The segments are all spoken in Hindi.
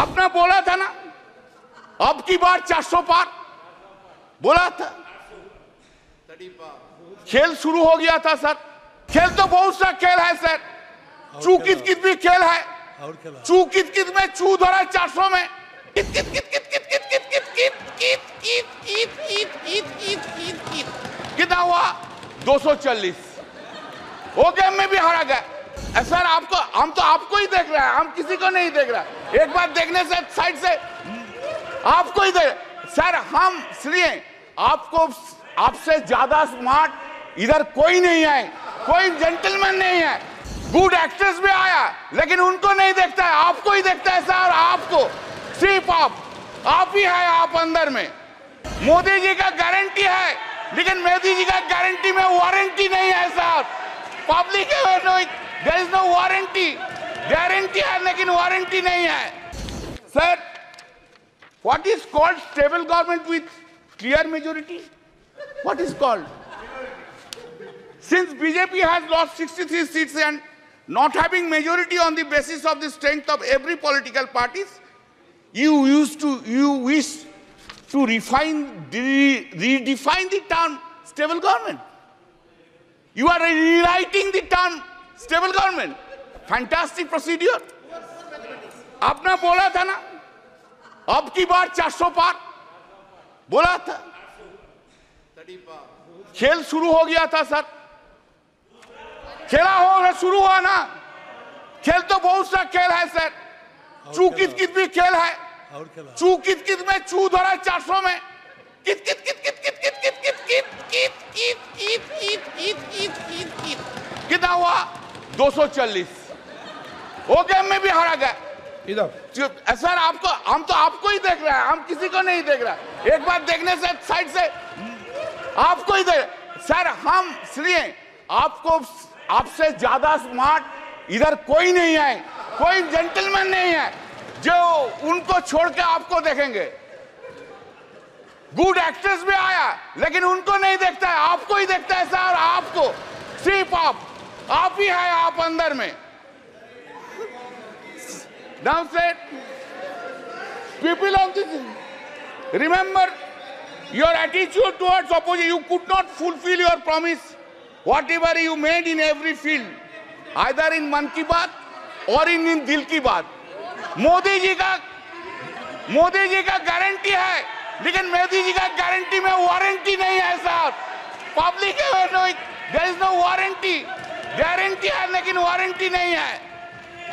आपने बोला था ना अब की बार 400 पार बोला था, खेल शुरू हो गया था सर। खेल तो बहुत सा खेल है सर, चू कित कित भी खेल है, चू कित कित में चू धरा 400 में कित कित कित कित कित कित कित कित कित कित कित कित कित कित कित कित कितना हुआ 240। वो गेम में भी हारा गया सर। आपको हम तो आपको ही देख रहे हैं, हम किसी को नहीं देख रहे। एक बार देखने से साइड से आपको ही देख सर। हम इसलिए आपको आपसे ज्यादा स्मार्ट इधर कोई नहीं है, कोई जेंटलमैन नहीं है। गुड एक्ट्रेस भी आया लेकिन उनको नहीं देखता है, आपको ही देखता है सर। आपको सिर्फ आप ही है। आप अंदर में मोदी जी का गारंटी है लेकिन मोदी जी का गारंटी में वारंटी नहीं है sir. Public there is no warranty. Guarantee है लेकिन वारंटी नहीं है sir. What is called stable government with clear majority? What is called? Since BJP has lost 63 seats and not having majority on the basis of the strength of every political parties, you wish to redefine the term stable government. You are rewriting the term stable government. Fantastic procedure. आपने बोला था ना अब की बार 400 पार बोला था। खेल शुरू हो गया था सर। खेला हो शुरू हुआ ना। खेल तो बहुत सा खेल है सर। चू कित कित भी खेल है, चू कित कित में चू धरा 400 में कित कित कित कित कित कित कित कित कित कित कित कित कित कित कित कित कित कितना हुआ 240। वो गेम में भी हारा गया सर। आपको हम तो आपको ही देख रहे हैं, हम किसी को नहीं देख रहे। एक बार देखने से साइड से आपको ही देख सर। हम इसलिए आपको आपसे ज्यादा स्मार्ट इधर कोई नहीं है, कोई जेंटलमैन नहीं है जो उनको छोड़ के आपको देखेंगे। गुड एक्ट्रेस भी आया लेकिन उनको नहीं देखता है, आपको ही देखता है सर। आपको सिर्फ आप ही है। आप अंदर में Now said, people of this, remember your attitude towards opposition. You could not fulfill your promise, whatever you made in every field, either in Man Ki Baat or in Dil Ki Baat. Modi ji ka guarantee hai, लेकिन मोदी जी का guarantee में warranty नहीं है sir. Public there is no warranty. Guarantee है लेकिन warranty नहीं है.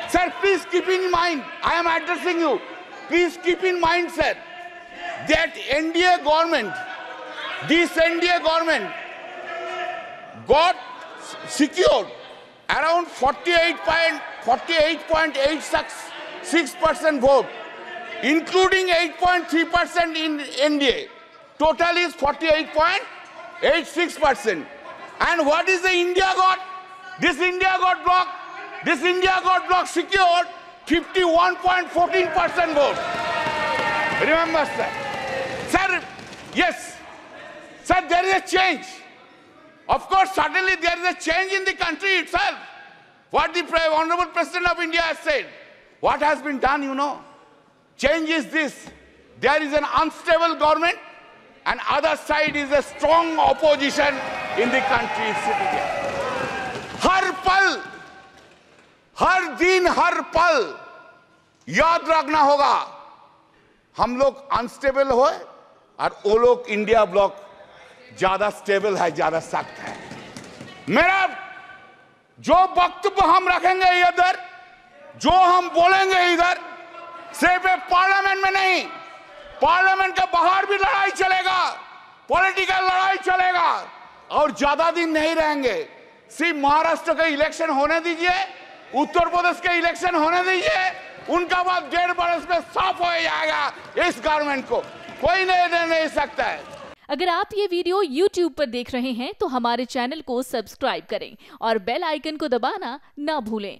Sir, please keep in mind, I am addressing you. Please keep in mind, sir, that NDA government, this NDA government got secured around 48.86% vote, including 8.3% in NDA. Total is 48.86%. And what is the India got? This India got blocked. This India got block secured 51.14% vote. Remember, sir. Sir, yes. Sir, there is a change. Of course, suddenly there is a change in the country itself. What the Honorable President of India has said. What has been done, you know. Change is this. There is an unstable government and other side is a strong opposition in the country. Har pal. हर दिन हर पल याद रखना होगा हम लोग अनस्टेबल हो और वो लोग इंडिया ब्लॉक ज्यादा स्टेबल है, ज्यादा सख्त है। मेरा जो वक्तव्य हम रखेंगे इधर, जो हम बोलेंगे इधर, सिर्फ पार्लियामेंट में नहीं, पार्लियामेंट के बाहर भी लड़ाई चलेगा, पॉलिटिकल लड़ाई चलेगा और ज्यादा दिन नहीं रहेंगे। सिर्फ महाराष्ट्र के इलेक्शन होने दीजिए, उत्तर प्रदेश के इलेक्शन होने दीजिए, उनका बाद 1.5 बरस में साफ हो जाएगा। इस गवर्नमेंट को कोई नहीं सकता है। अगर आप ये वीडियो YouTube पर देख रहे हैं तो हमारे चैनल को सब्सक्राइब करें और बेल आइकन को दबाना ना भूलें।